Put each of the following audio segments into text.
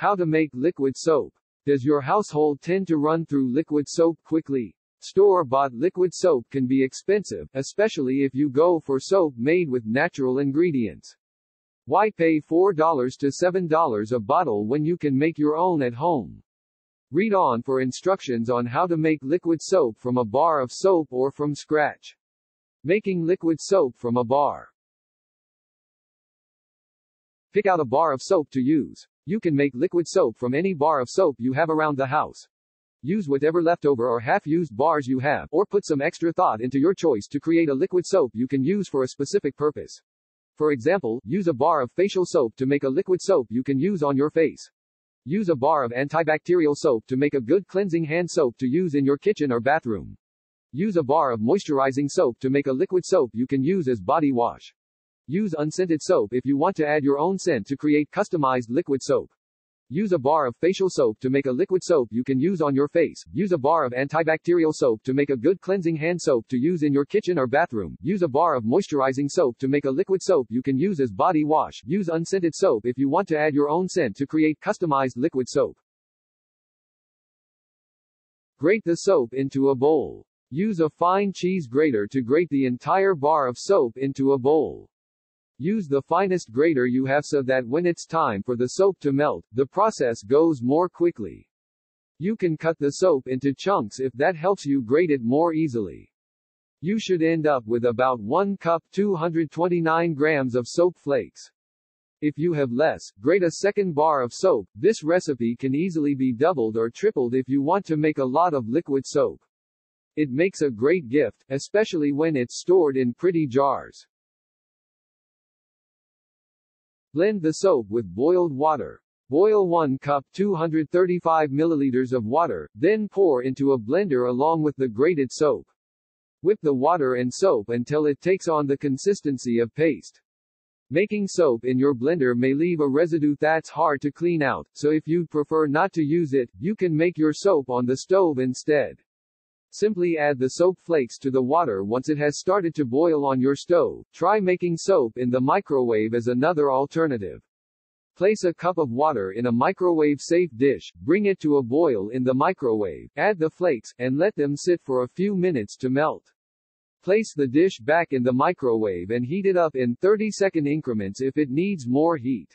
How to make liquid soap. Does your household tend to run through liquid soap quickly? Store-bought liquid soap can be expensive, especially if you go for soap made with natural ingredients. Why pay $4 to $7 a bottle when you can make your own at home? Read on for instructions on how to make liquid soap from a bar of soap or from scratch. Making liquid soap from a bar. Pick out a bar of soap to use. You can make liquid soap from any bar of soap you have around the house. Use whatever leftover or half-used bars you have, or put some extra thought into your choice to create a liquid soap you can use for a specific purpose. For example, use a bar of facial soap to make a liquid soap you can use on your face. Use a bar of antibacterial soap to make a good cleansing hand soap to use in your kitchen or bathroom. Use a bar of moisturizing soap to make a liquid soap you can use as body wash. Use unscented soap if you want to add your own scent to create customized liquid soap. Use a bar of facial soap to make a liquid soap you can use on your face. Use a bar of antibacterial soap to make a good cleansing hand soap to use in your kitchen or bathroom. Use a bar of moisturizing soap to make a liquid soap you can use as body wash. Use unscented soap if you want to add your own scent to create customized liquid soap. Grate the soap into a bowl. Use a fine cheese grater to grate the entire bar of soap into a bowl. Use the finest grater you have so that when it's time for the soap to melt, the process goes more quickly. You can cut the soap into chunks if that helps you grate it more easily. You should end up with about 1 cup 229 grams of soap flakes. If you have less, grate a second bar of soap. This recipe can easily be doubled or tripled if you want to make a lot of liquid soap. It makes a great gift, especially when it's stored in pretty jars. Blend the soap with boiled water. Boil 1 cup 235 milliliters of water, then pour into a blender along with the grated soap. Whip the water and soap until it takes on the consistency of paste. Making soap in your blender may leave a residue that's hard to clean out, so if you'd prefer not to use it, you can make your soap on the stove instead. Simply add the soap flakes to the water once it has started to boil on your stove. Try making soap in the microwave as another alternative. Place a cup of water in a microwave-safe dish, bring it to a boil in the microwave, add the flakes, and let them sit for a few minutes to melt. Place the dish back in the microwave and heat it up in 30-second increments if it needs more heat.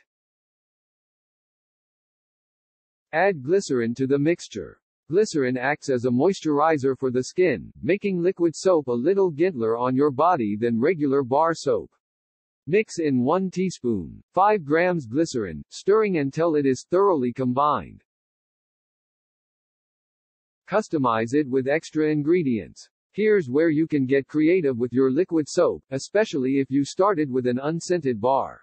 Add glycerin to the mixture. Glycerin acts as a moisturizer for the skin, making liquid soap a little gentler on your body than regular bar soap. Mix in 1 teaspoon, 5 grams glycerin, stirring until it is thoroughly combined. Customize it with extra ingredients. Here's where you can get creative with your liquid soap, especially if you started with an unscented bar.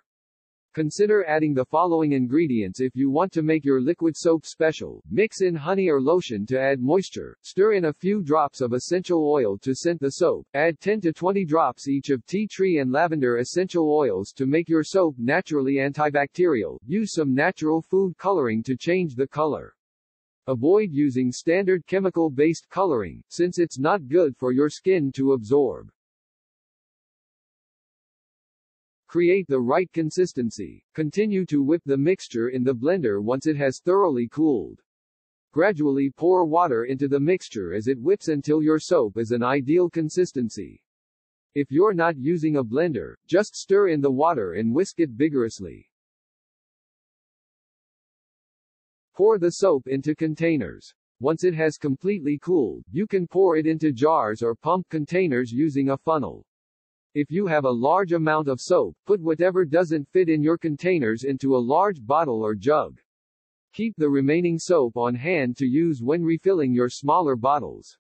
Consider adding the following ingredients if you want to make your liquid soap special. Mix in honey or lotion to add moisture, stir in a few drops of essential oil to scent the soap, add 10 to 20 drops each of tea tree and lavender essential oils to make your soap naturally antibacterial, use some natural food coloring to change the color. Avoid using standard chemical-based coloring, since it's not good for your skin to absorb. Create the right consistency. Continue to whip the mixture in the blender once it has thoroughly cooled. Gradually pour water into the mixture as it whips until your soap is an ideal consistency. If you're not using a blender, just stir in the water and whisk it vigorously. Pour the soap into containers. Once it has completely cooled, you can pour it into jars or pump containers using a funnel. If you have a large amount of soap, put whatever doesn't fit in your containers into a large bottle or jug. Keep the remaining soap on hand to use when refilling your smaller bottles.